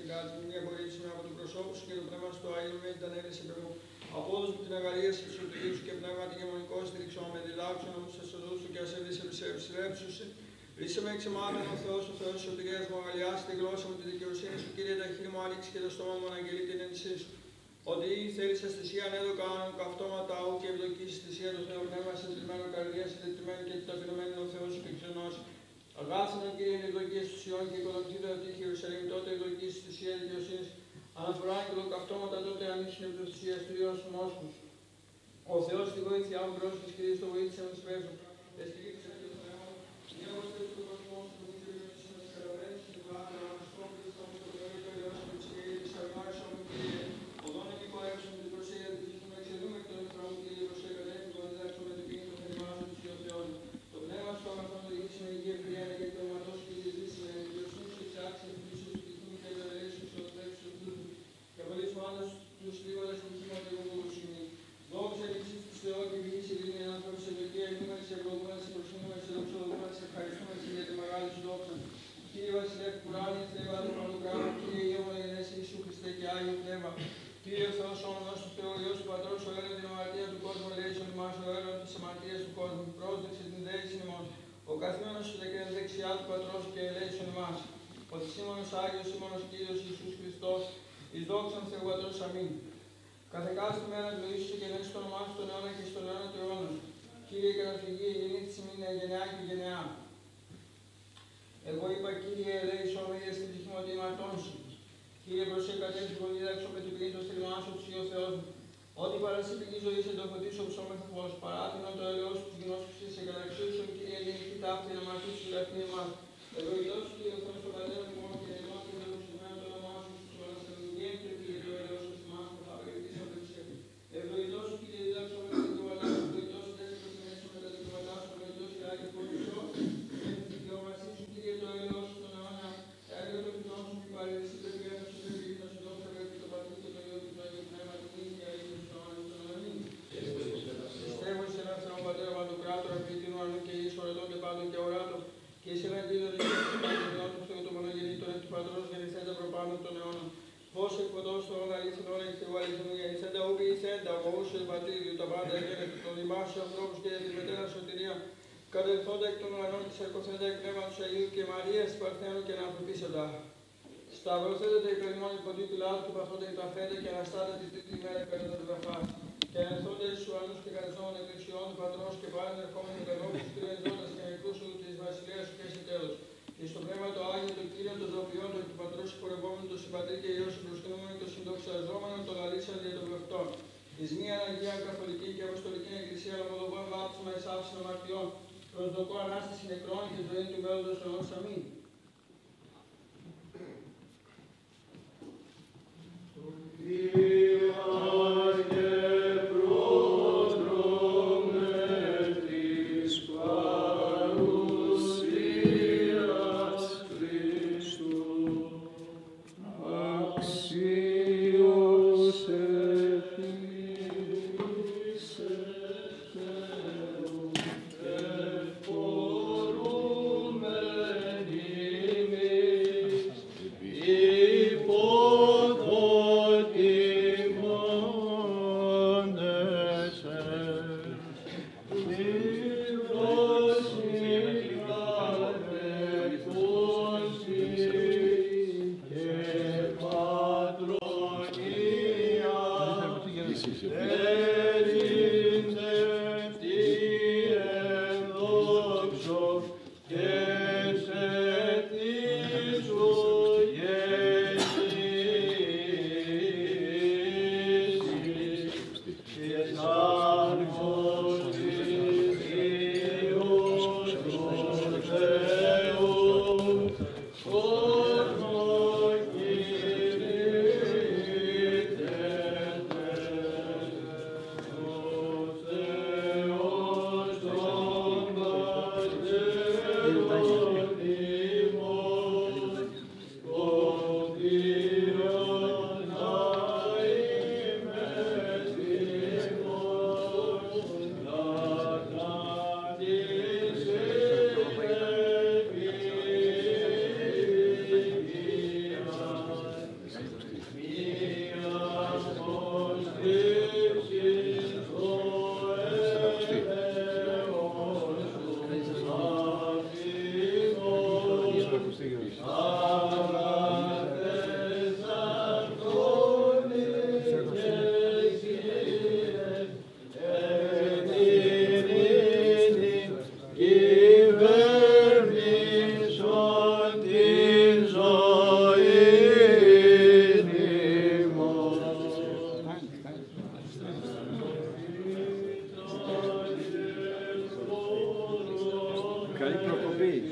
εγκάτω μια κορίτσια από του προσώπου και το πνεύμα στο Άγιο με την ανέβηση περνού. Απόδοση την αγαρία τη εξωτερική σου και πνεύμα την γεμονικό στήριξο με διλάξω να μου σα δώσω και α ευσέψουσε. Ρίσε με εξεμάμενο ο Θεό τη σωτηρία μου, αγαλιάσει τη γλώσσα μου τη δικαιοσύνη σου, κύριε τα χείλη μου, άνοιξε και το στόμα μου, αναγγελεί την ένσή σου. Ότι θέλει σε θυσία ναι το κάνω, καυτόματα ου και ευδοκίσει θυσία το Θεό πνεύμα, σε θλιμμένο καρδιά, σε θετημένο και ταπεινωμένο ο Θεό και ξενό. Αγάθανα κύριε οι ευδοκίσει του Ιών και οικοδοξίδα τη Ιερουσαλήμ, τότε ευδοκίσει θυσία δικαιοσύνη. Αναφορά και το καυτόματα τότε ανήσυχε ευδοξία του Ιω Μόσχου. Ο Θεό τη βοήθεια μου πρόσφυγε και δίστο βοήθησε με σπέζο. Υπότιτλοι AUTHORWAVE Καλή προκοπή.